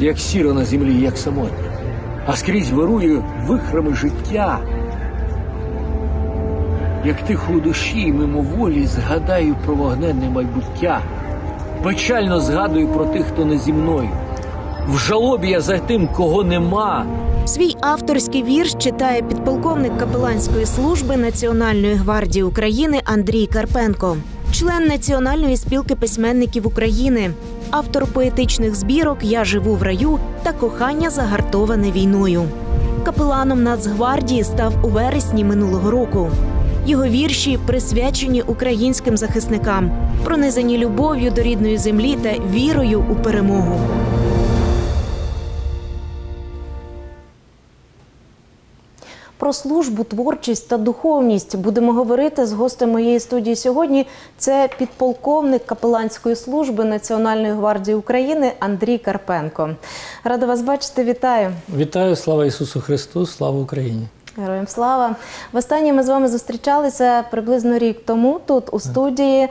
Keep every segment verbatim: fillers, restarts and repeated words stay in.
як сіро на землі, як самотній, а скрізь вирує вихрами життя. Як тихо у душі мимоволі згадаю про вогненне майбуття, печально згадую про тих, хто не зі мною. В жалобі я за тим, кого нема. Свій авторський вірш читає підполковник капеланської служби Національної гвардії України Андрій Карпенко, член Національної спілки письменників України, автор поетичних збірок «Я живу в раю» та «Кохання загартоване війною». Капеланом Нацгвардії став у вересні минулого року. Його вірші присвячені українським захисникам, пронизані любов'ю до рідної землі та вірою у перемогу. Про службу, творчість та духовність будемо говорити з гостем моєї студії сьогодні. Це підполковник капеланської служби Національної гвардії України Андрій Карпенко. Рада вас бачити, вітаю. Вітаю, слава Ісусу Христу, слава Україні. Героям слава! Востаннє ми з вами зустрічалися приблизно рік тому тут, у студії.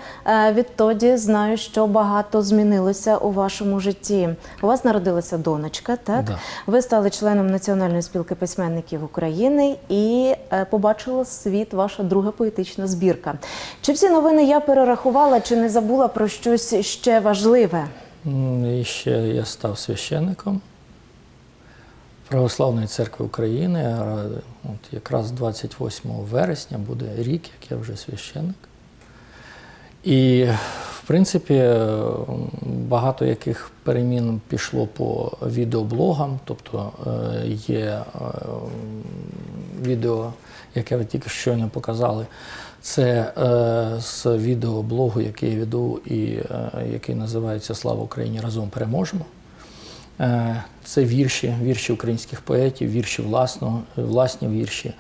Відтоді знаю, що багато змінилося у вашому житті. У вас народилася донечка, так? Да. Ви стали членом Національної спілки письменників України і побачила світ ваша друга поетична збірка. Чи всі новини я перерахувала, чи не забула про щось ще важливе? І ще я став священником Православної церкви України. От якраз двадцять восьмого вересня буде рік, як я вже священник. І, в принципі, багато яких перемін пішло по відеоблогам. Тобто є відео, яке ви тільки щойно показали, це з відеоблогу, який я веду і який називається «Слава Україні! Разом переможемо!». Це вірші, вірші українських поетів, вірші власно, власні вірші,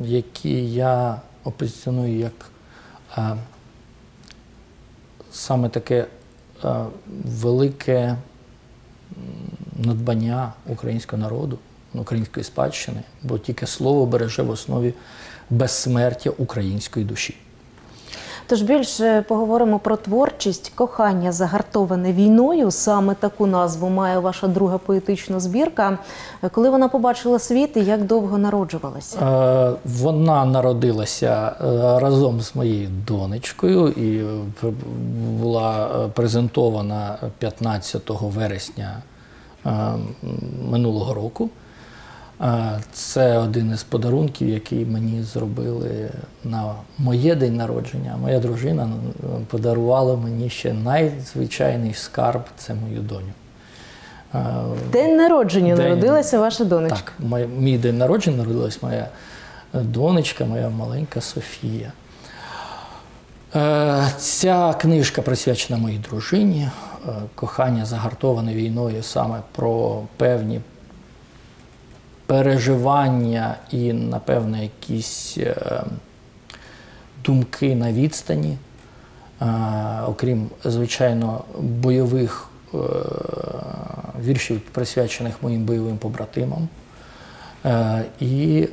які я опозиціоную як саме таке велике надбання українського народу, української спадщини, бо тільки слово береже в основі безсмертя української душі. Тож більше поговоримо про творчість «Кохання загартоване війною». Саме таку назву має ваша друга поетична збірка. Коли вона побачила світ і як довго народжувалася? Вона народилася разом з моєю донечкою і була презентована п'ятнадцятого вересня минулого року. Це один із подарунків, який мені зробили на моє день народження. Моя дружина подарувала мені ще найзвичайний скарб – це мою доню. День народження день... народилася ваша донечка. Так, мій день народження народилася моя донечка, моя маленька Софія. Ця книжка присвячена моїй дружині. «Кохання загартоване війною» саме про певні переживання і, напевно, якісь думки на відстані, окрім, звичайно, бойових віршів, присвячених моїм бойовим побратимам, і,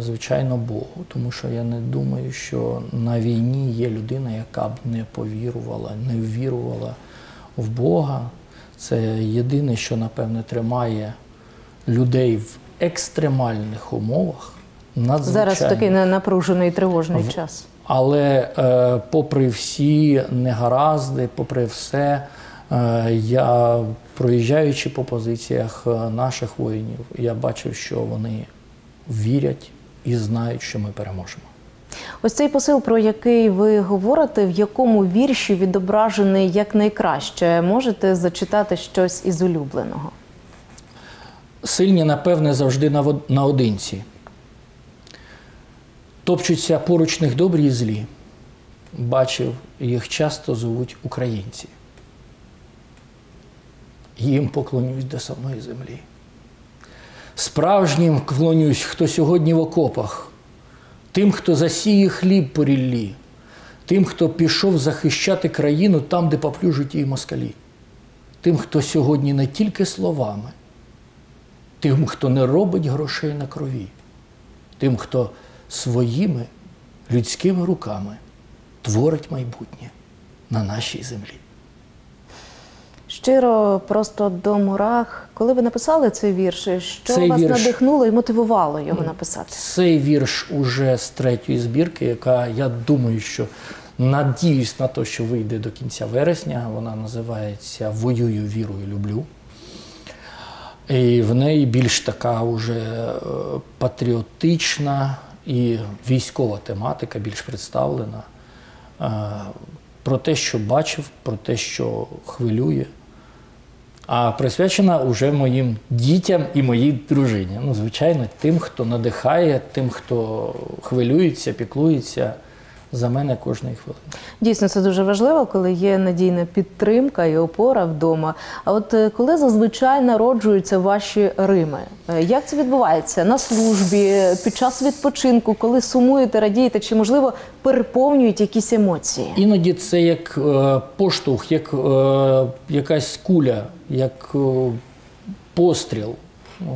звичайно, Богу. Тому що я не думаю, що на війні є людина, яка б не повірувала, не ввірувала в Бога. Це єдине, що, напевно, тримає людей в екстремальних умовах, надзвичайно. Зараз такий напружений і тривожний час. Але е, попри всі негаразди, попри все, е, я, проїжджаючи по позиціях наших воїнів, я бачив, що вони вірять і знають, що ми переможемо. Ось цей посил, про який ви говорите, в якому вірші відображений якнайкраще? Можете зачитати щось із улюбленого? Сильні, напевне, завжди наодинці. Топчуться поруч них добрі і злі. Бачив, їх часто зовуть українці. Їм поклонюсь до самої землі. Справжнім клонюсь, хто сьогодні в окопах. Тим, хто засіє хліб по ріллі. Тим, хто пішов захищати країну там, де поплюжуть її москалі. Тим, хто сьогодні не тільки словами, тим, хто не робить грошей на крові, тим, хто своїми людськими руками творить майбутнє на нашій землі. щиро, просто до мурах. Коли ви написали цей вірш, що цей вас вірш... надихнуло і мотивувало його написати? Цей вірш уже з третьої збірки, яка, я думаю, що надіюсь на те, що вийде до кінця вересня. Вона називається «Воюю, віру і люблю». І в неї більш така уже патріотична і військова тематика, більш представлена. Про те, що бачив, про те, що хвилює. А присвячена уже моїм дітям і моїй дружині. Ну, звичайно, тим, хто надихає, тим, хто хвилюється, піклується за мене кожної хвилини. Дійсно, це дуже важливо, коли є надійна підтримка і опора вдома. А от коли зазвичай народжуються ваші рими? Як це відбувається? На службі, під час відпочинку, коли сумуєте, радієте, чи, можливо, переповнюють якісь емоції? Іноді це як е, поштовх, як е, якась куля, як е, постріл.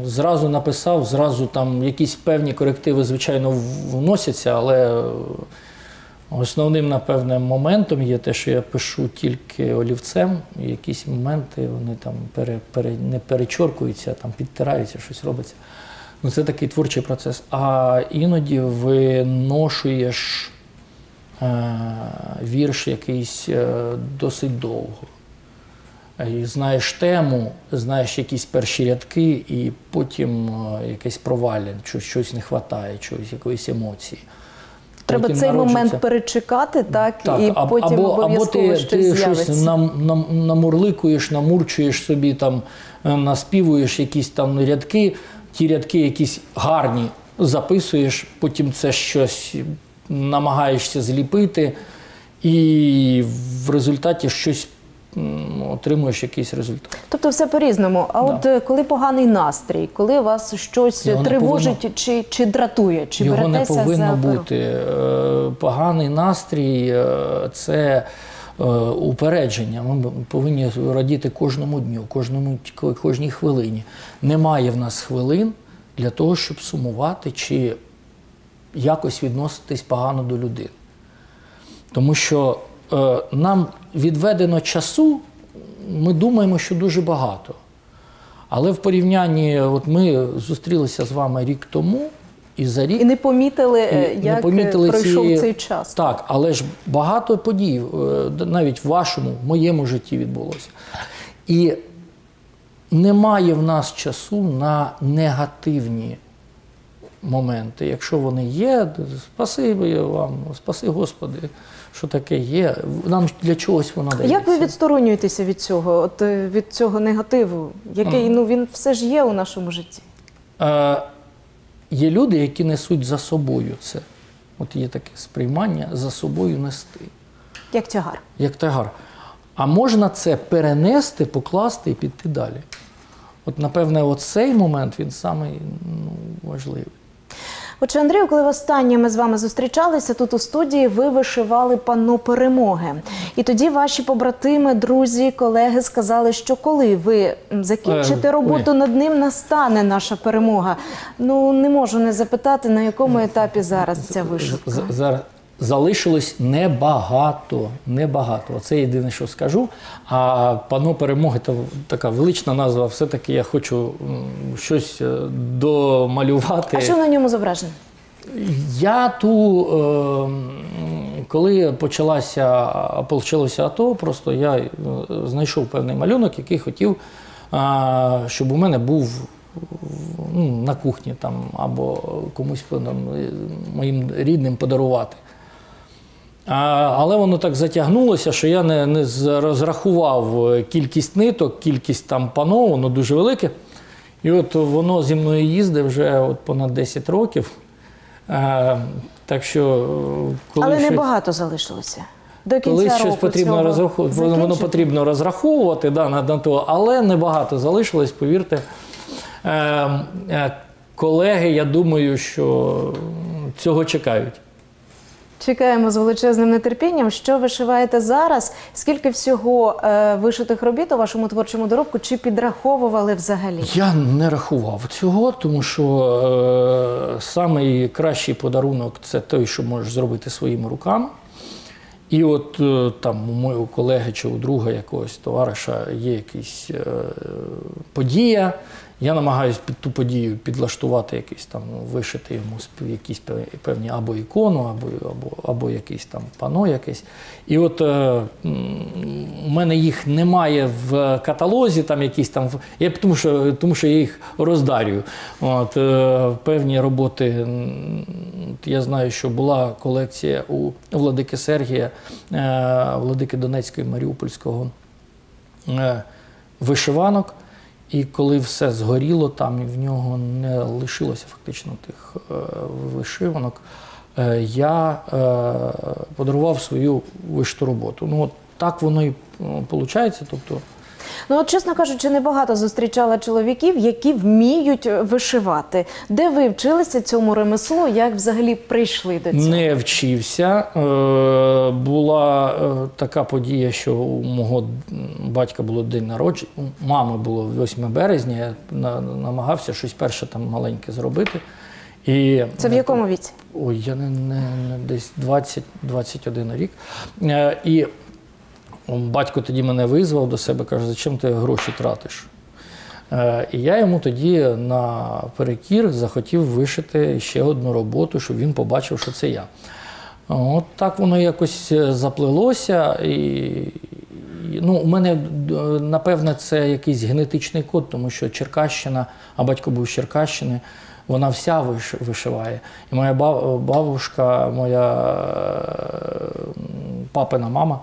Зразу написав, зразу там якісь певні корективи, звичайно, вносяться, але... Основним, напевне, моментом є те, що я пишу тільки олівцем, і якісь моменти, вони там пере, пере, не перечоркуються, там підтираються, щось робиться. Ну, це такий творчий процес. А іноді виношуєш е, вірш якийсь е, досить довго. І знаєш тему, знаєш якісь перші рядки, і потім е, якесь провалля, що щось не вистачає, чогось, якоїсь емоції. Треба цей народжується. Момент перечекати, так, так і або, потім обов'язково щось з'явиться. Або ти, ти щось нам, нам, намурликуєш, намурчуєш собі, там, наспівуєш якісь там рядки, ті рядки якісь гарні записуєш, потім це щось намагаєшся зліпити, і в результаті щось отримуєш якийсь результат. Тобто все по-різному. А да. От коли поганий настрій, коли вас щось його тривожить повинно, чи, чи дратує, чи його беретеся за... Його не повинно за... бути. Поганий настрій – це упередження. Ми повинні радіти кожному дню, кожному, кожній хвилині. Немає в нас хвилин для того, щоб сумувати чи якось відноситись погано до людини. Тому що нам відведено часу, ми думаємо, що дуже багато. Але в порівнянні, от ми зустрілися з вами рік тому, і за рік... І не помітили, і, як не помітили пройшов ці... цей час. Так, але ж багато подій навіть в вашому, в моєму житті відбулося. І немає в нас часу на негативні моменти. Якщо вони є, спасибі вам, спаси Господи, що таке є. Нам для чогось воно дається. Як ви відсторонюєтеся від цього, от від цього негативу, який, mm. ну, він все ж є у нашому житті? Е, є люди, які несуть за собою це. От є таке сприймання за собою нести. Як тягар. Як тягар. А можна це перенести, покласти і піти далі. От, напевне, оцей момент, він самий, ну, важливий. Отже, Андрію, коли востаннє ми з вами зустрічалися, тут у студії ви вишивали «Панно Перемоги». І тоді ваші побратими, друзі, колеги сказали, що коли ви закінчите роботу над ним, настане наша перемога. Ну, не можу не запитати, на якому етапі зараз ця вишивка? Зараз залишилось небагато, небагато. Оце єдине, що скажу. А «Панно Перемоги» – це така велична назва. Все-таки я хочу щось домалювати. А що на ньому зображено? Я ту, е, коли почалося, почалося АТО, просто я знайшов певний малюнок, який хотів, е, щоб у мене був ну, на кухні там, або комусь там, моїм рідним подарувати. А, але воно так затягнулося, що я не, не розрахував кількість ниток, кількість там панно, воно дуже велике. І от воно зі мною їздить вже от понад десять років. А, так що, коли але щось... небагато залишилося. До кінця колись щось потрібно, розраху... воно потрібно розраховувати, да, на, на то, але небагато залишилось, повірте. Е, е, колеги, я думаю, що цього чекають. Чекаємо з величезним нетерпінням. Що вишиваєте зараз? Скільки всього е, вишитих робіт у вашому творчому доробку? Чи підраховували взагалі? Я не рахував цього, тому що е, найкращий подарунок – це той, що можеш зробити своїми руками. І от там у моєго колеги чи у друга якогось товариша є якась подія, я намагаюся під ту подію підлаштувати якийсь там, вишити йому якісь певні або ікону, або, або, або якийсь там пано якесь. І от е, у мене їх немає в каталозі, там якісь там, я, тому, що, тому що я їх роздарюю. От, е, певні роботи, я знаю, що була колекція у Владики Сергія, е, Владики Донецького і Маріупольського е, вишиванок. І коли все згоріло, там в нього не лишилося фактично тих е, вишиванок, е, я е, подарував свою вишиту роботу. Ну, от так воно і виходить. Тобто... Ну, от, чесно кажучи, небагато зустрічала чоловіків, які вміють вишивати. Де ви вчилися цьому ремеслу? Як взагалі прийшли до цього? Не вчився. Е, була е, така подія, що у мого батька було день народження, у мами було восьме березня, я на, намагався щось перше там маленьке зробити. І це в якому віці? Ой, я не, не, не десь двадцять, двадцять один рік. Е, і батько тоді мене визвав до себе, каже, зачем ти гроші тратиш? Е, і я йому тоді наперекір захотів вишити ще одну роботу, щоб він побачив, що це я. От так воно якось заплилося. І, ну, у мене, напевно, це якийсь генетичний код, тому що Черкащина, а батько був з Черкащини, вона вся виш, вишиває. І моя бабушка, моя папина мама,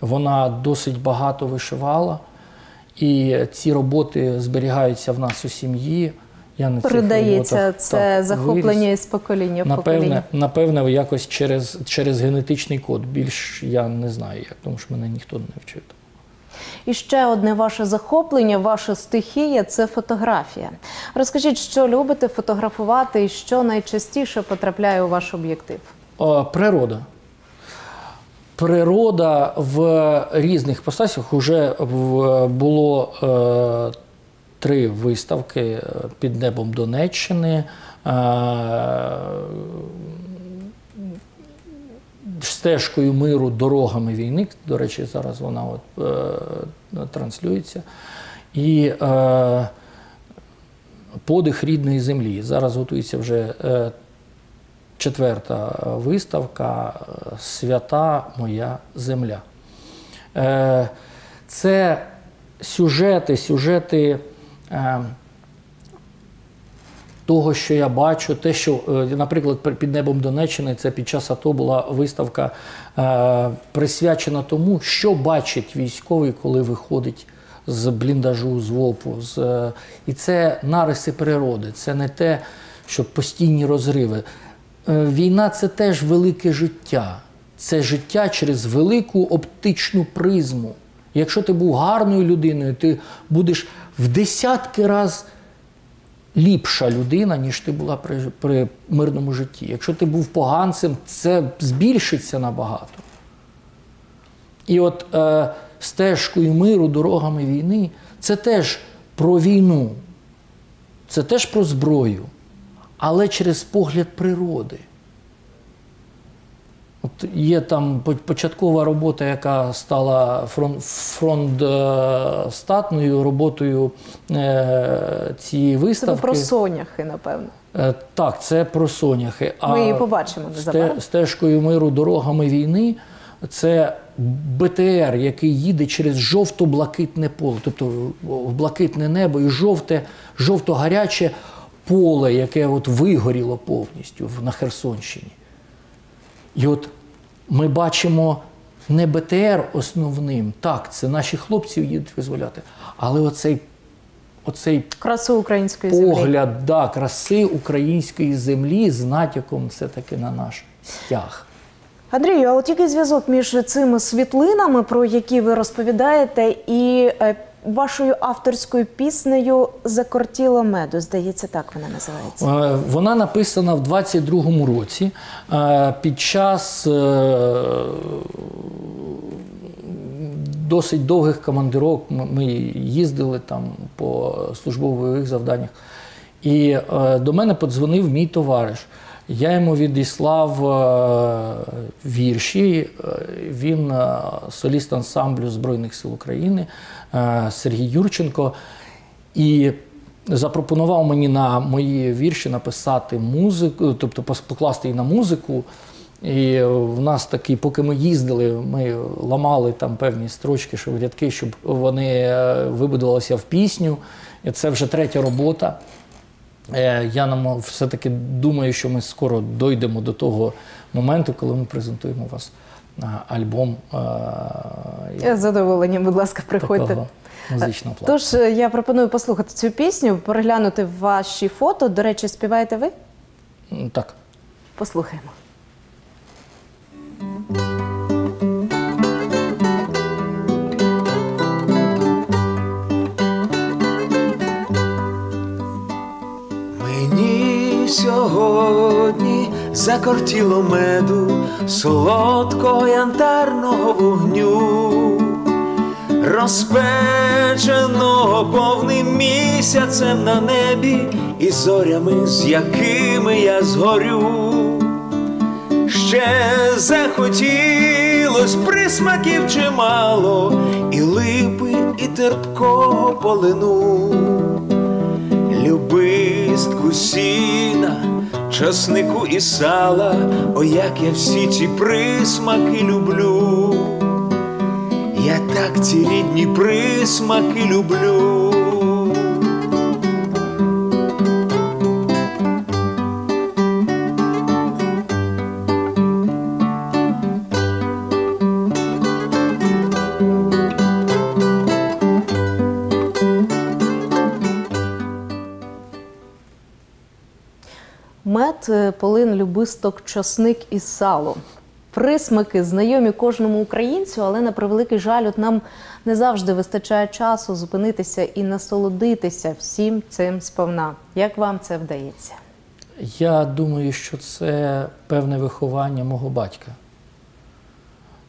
вона досить багато вишивала, і ці роботи зберігаються в нас у сім'ї. Я на передається це так, захоплення виріс. Із покоління в напевне, покоління. Напевне, якось через, через генетичний код. Більш я не знаю як, тому що мене ніхто не вчив. І ще одне ваше захоплення, ваша стихія – це фотографія. Розкажіть, що любите фотографувати і що найчастіше потрапляє у ваш об'єктив? О, природа. Природа в різних постасях. Уже було е, три виставки «Під небом Донеччини», е, «Стежкою миру дорогами війни», до речі, зараз вона от, е, транслюється, і е, «Подих рідної землі». Зараз готується вже е, четверта виставка «Свята моя земля». Це сюжети, сюжети того, що я бачу. Те, що, наприклад, «Під небом Донеччини» це під час АТО була виставка присвячена тому, що бачить військовий, коли виходить з бліндажу, з ВОПу. З... І це нариси природи, це не те, що постійні розриви. Війна – це теж велике життя. Це життя через велику оптичну призму. Якщо ти був гарною людиною, ти будеш в десятки разів ліпша людина, ніж ти була при, при мирному житті. Якщо ти був поганцем, це збільшиться набагато. І от е, «Стежкою миру дорогами війни» – це теж про війну, це теж про зброю. Але через погляд природи. От є там початкова робота, яка стала фронтстатною роботою е цієї виставки. Це про соняхи, напевно. Е так, це про соняхи. А ми її побачимо незабаром. «Стежкою миру дорогами війни» – це Б Т Р, який їде через жовто-блакитне поле. Тобто блакитне небо і жовте, жовто-гаряче поле, яке от вигоріло повністю на Херсонщині. І от ми бачимо не Б Т Р основним, так, це наші хлопці їдуть визволяти, але оцей, оцей красу української погляд, землі. Да, краси української землі з натяком все-таки на наш стяг. Андрію, а от який зв'язок між цими світлинами, про які ви розповідаєте, і вашою авторською піснею «Закортіло меду», здається, так вона називається? Вона написана в двадцять другому році під час досить довгих командирок. Ми їздили там по службових завданнях. І до мене подзвонив мій товариш, Я йому відіслав вірші. Він соліст ансамблю Збройних сил України Сергій Юрченко. І запропонував мені на мої вірші написати музику, тобто покласти її на музику. І в нас такі, поки ми їздили, ми ламали там певні строчки, рядки, щоб вони вибудувалися в пісню. І це вже третя робота. Я все-таки думаю, що ми скоро дійдемо до того моменту, коли ми презентуємо вас альбом. З задоволенням, будь ласка, приходьте. Музичного плану. Тож, я пропоную послухати цю пісню, переглянути ваші фото. До речі, співаєте ви? Так. Послухаємо. Мені сьогодні закортіло меду, солодкого янтарного вогню, розпеченого повним місяцем на небі і зорями, з якими я згорю. Ще захотілось присмаків чимало, і липи, і терпкого полину, любистку сіна, часнику і сала. О, як я всі ці присмаки люблю, я так ці рідні присмаки люблю. Мед, полин, любисток, часник і сало. Присмаки знайомі кожному українцю, але, на превеликий жаль, от нам не завжди вистачає часу зупинитися і насолодитися всім цим сповна. Як вам це вдається? Я думаю, що це певне виховання мого батька.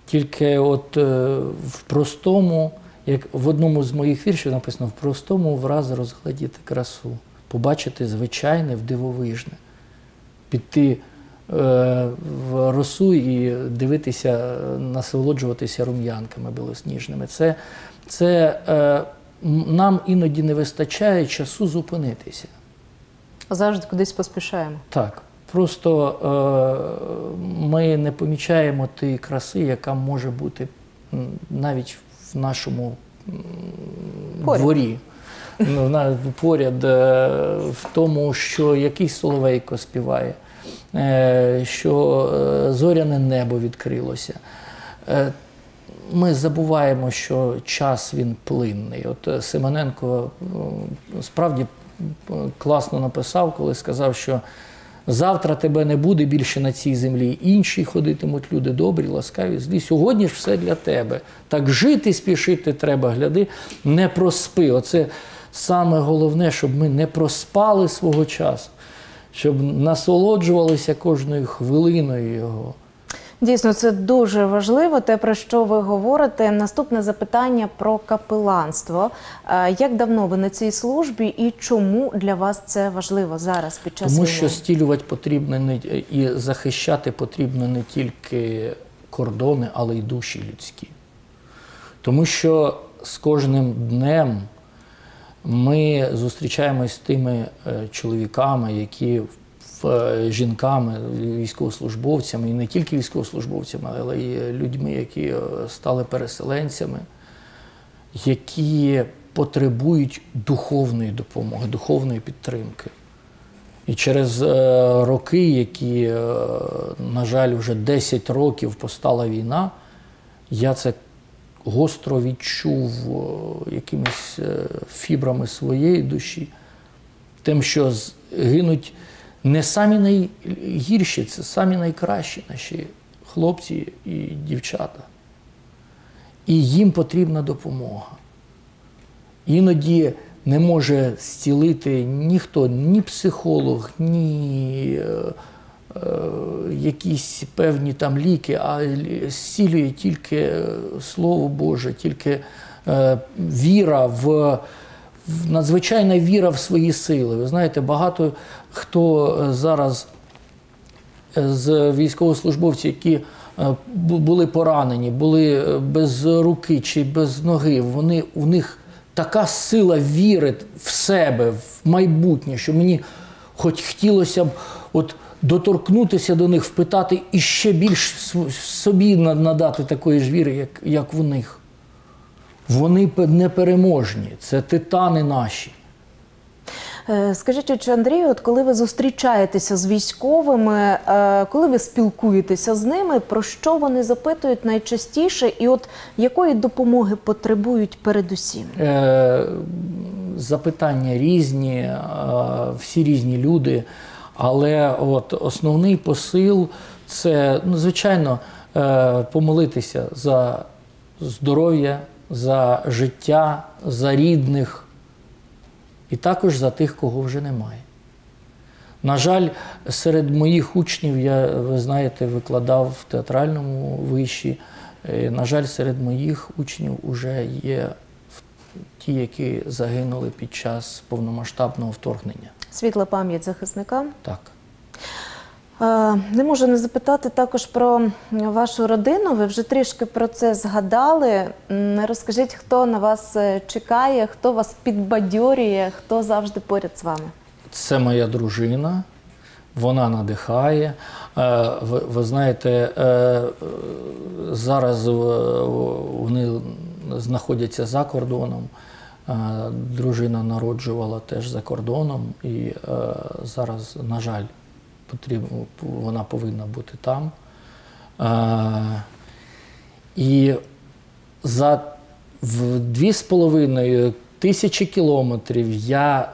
Тільки от в простому, як в одному з моїх віршів написано, в простому враз розгледіти красу, побачити звичайне в дивовижне, піти в росу і дивитися, насолоджуватися рум'янками білосніжними. Це, це е, нам іноді не вистачає часу зупинитися. Завжди кудись поспішаємо. Так. Просто е, ми не помічаємо тієї краси, яка може бути навіть в нашому поряд. дворі. Поряд е, в тому, що якийсь соловейко співає, що зоряне небо відкрилося. Ми забуваємо, що час він плинний. От Симоненко справді класно написав, коли сказав, що завтра тебе не буде більше на цій землі, інші ходитимуть люди добрі, ласкаві, злі. Сьогодні ж все для тебе. Так жити, спішити треба, гляди, не проспи. Оце саме головне, щоб ми не проспали свого часу, щоб насолоджувалися кожною хвилиною його. Дійсно, це дуже важливо, те, про що ви говорите. Наступне запитання про капеланство. Як давно ви на цій службі і чому для вас це важливо зараз під час війни? Тому що стілювати потрібно і захищати потрібно не тільки кордони, але й душі людські. Тому що з кожним днем ми зустрічаємось з тими чоловіками, які, жінками, військовослужбовцями, і не тільки військовослужбовцями, але й людьми, які стали переселенцями, які потребують духовної допомоги, духовної підтримки. І через роки, які, на жаль, вже десять років постала війна, я це гостро відчув якимись фібрами своєї душі, тим, що гинуть не самі найгірші, це самі найкращі наші хлопці і дівчата. І їм потрібна допомога. Іноді не може зцілити ніхто, ні психолог, ні е, якісь певні там ліки, а зцілює тільки Слово Боже, тільки е, віра в... надзвичайна віра в свої сили. Ви знаєте, багато хто зараз з військовослужбовців, які були поранені, були без руки чи без ноги, вони, у них така сила віри в себе, в майбутнє, що мені хоч хотілося б от доторкнутися до них, впитати і ще більш собі надати такої ж віри, як, як в них. Вони непереможні, це титани наші. Скажіть, отче Андрію, от коли ви зустрічаєтеся з військовими, коли ви спілкуєтеся з ними, про що вони запитують найчастіше і от якої допомоги потребують передусім? Запитання різні, всі різні люди, але от основний посил – це, ну, звичайно, помолитися за здоров'я, за життя, за рідних, і також за тих, кого вже немає. На жаль, серед моїх учнів, я, ви знаєте, викладав в театральному виші, на жаль, серед моїх учнів вже є ті, які загинули під час повномасштабного вторгнення. Світла пам'ять захисникам. Так. Не можу не запитати також про вашу родину. Ви вже трішки про це згадали. Розкажіть, хто на вас чекає, хто вас підбадьорює, хто завжди поряд з вами? Це моя дружина. Вона надихає. Ви, ви знаєте, зараз вони знаходяться за кордоном. Дружина народжувала теж за кордоном. І зараз, на жаль, вона повинна бути там. І за дві з половиною тисячі кілометрів я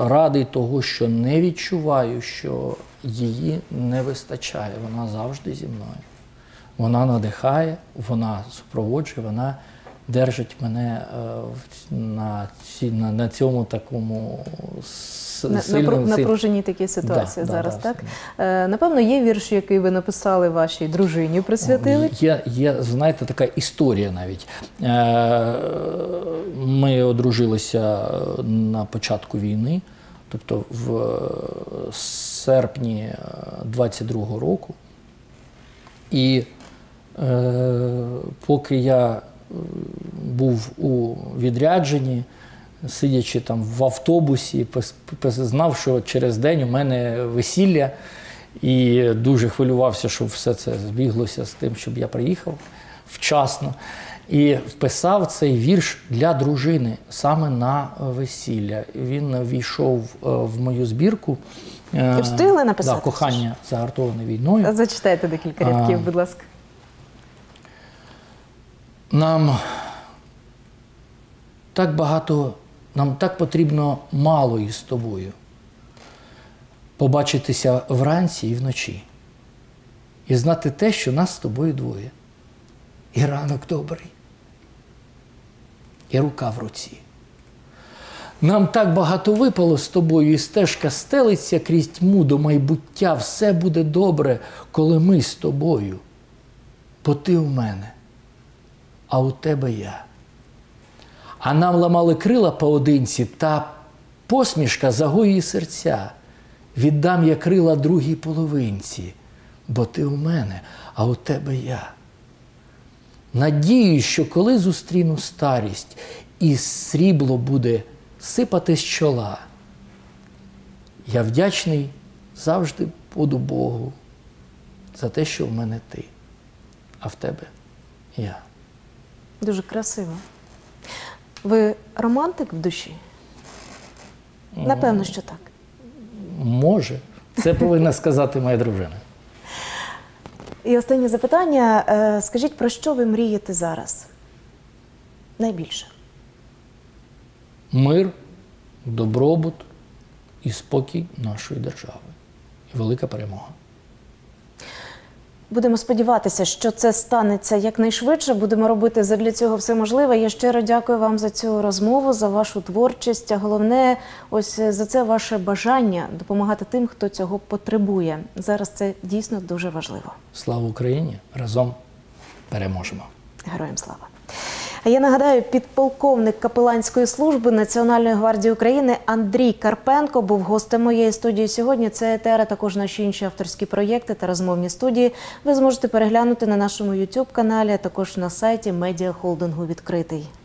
радий того, що не відчуваю, що її не вистачає. Вона завжди зі мною. Вона надихає, вона супроводжує, вона держить мене на, ці, на, на цьому такому сильному... Напруженій такій ситуації да, зараз, да, так? Да. Напевно, є вірш, який ви написали вашій дружині, присвятили? Є, є, знаєте, така історія навіть. Ми одружилися на початку війни, тобто в серпні двадцять другого року. І поки я був у відрядженні, сидячи там в автобусі, знав, що через день у мене весілля, і дуже хвилювався, щоб все це збіглося з тим, щоб я приїхав вчасно. І писав цей вірш для дружини саме на весілля. Він ввійшов в мою збірку. Ти встигли написати? Да, «Кохання загартоване війною». Зачитайте декілька рядків, будь ласка. Нам так багато, нам так потрібно мало із тобою побачитися вранці і вночі і знати те, що нас з тобою двоє. І ранок добрий, і рука в руці. Нам так багато випало з тобою, і стежка стелиться крізь тьму до майбуття. Все буде добре, коли ми з тобою, бо ти в мене. А у тебе я. А нам ламали крила поодинці, та посмішка загоює серця. Віддам я крила другій половинці, бо ти у мене, а у тебе я. Надіюсь, що коли зустріну старість, і срібло буде сипати з чола. Я вдячний завжди буду Богу за те, що в мене ти, а в тебе я. Дуже красиво. Ви романтик в душі? Напевно, що так. Може. Це повинна сказати моя дружина. І останнє запитання. Скажіть, про що ви мрієте зараз? Найбільше. Мир, добробут і спокій нашої держави. І велика перемога. Будемо сподіватися, що це станеться якнайшвидше. Будемо робити задля цього все можливе. Я щиро дякую вам за цю розмову, за вашу творчість. А головне, ось за це ваше бажання допомагати тим, хто цього потребує. Зараз це дійсно дуже важливо. Слава Україні! Разом переможемо! Героям слава! Я нагадаю, підполковник капеланської служби Національної гвардії України Андрій Карпенко був гостем моєї студії сьогодні. Це ЕТР, а також наші інші авторські проєкти та розмовні студії ви зможете переглянути на нашому ютуб-каналі, а також на сайті медіахолдингу «Відкритий».